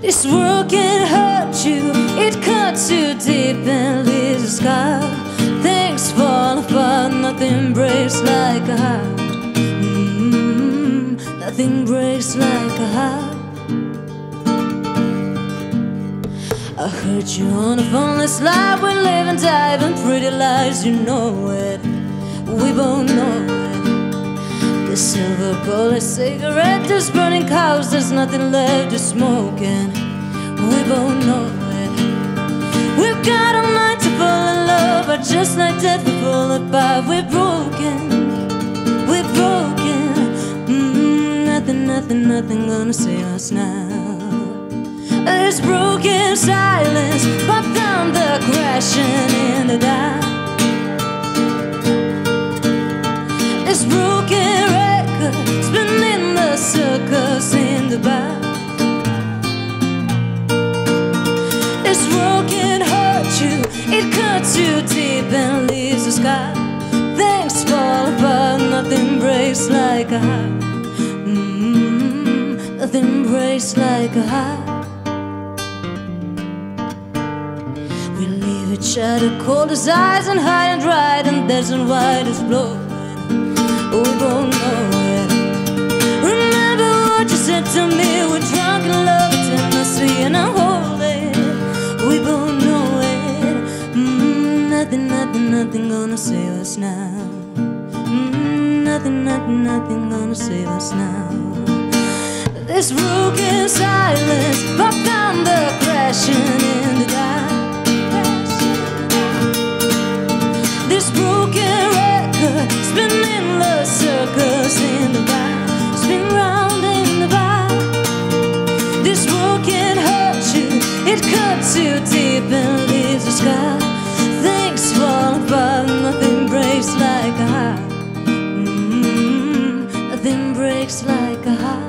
This world can hurt you, it cuts you deep and leaves a scar. Things fall apart, nothing breaks like a heart. Nothing breaks like a heart. I heard you on the phone last night. We live and die and pretty lies, you know it. We both know it. The silver bullet cigarette, this burning house, there's nothing left to smoke, and we both know it. We've got a mind to fall in love, but just like death we fall apart. We're broken, we're broken. Nothing, nothing gonna save us now. This broken silence, but thunder crashing in the dark. This broken record, spinning the circles in the bar. This world can hurt you, it cuts you deep and leaves a scar. Things fall apart, nothing breaks like a heart. Nothing breaks like a heart. We leave each other cold as ice and high and dry, and desert wide is blowing. We both know it. Remember what you said to me. We're drunk in love, Tennessee, and I hold it. We both know it. Nothing, nothing, nothing gonna save us now. Nothing, nothing, nothing gonna save us now. This broken silence, but thunder crashing in the dark. This broken record, spinning the circles in the bar, spin round in the bar. This world can hurt you, it cuts you deep and leaves a scar. Things fall apart, nothing breaks like a heart. Nothing breaks like a heart.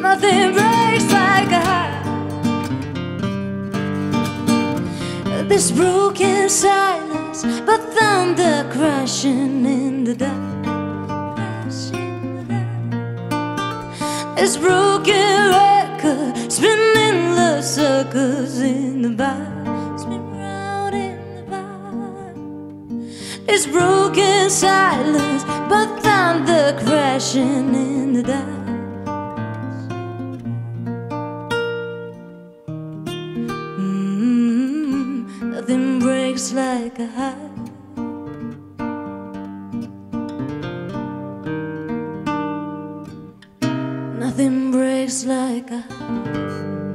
Nothing breaks like a heart. Nothing breaks like a heart. This broken silence, but thunder crashing in the dark. This broken record, spinning the circles in the bar, spin round in the bar. This broken silence, but thunder crashing in the dark. Nothing breaks like a heart. Nothing breaks like a heart.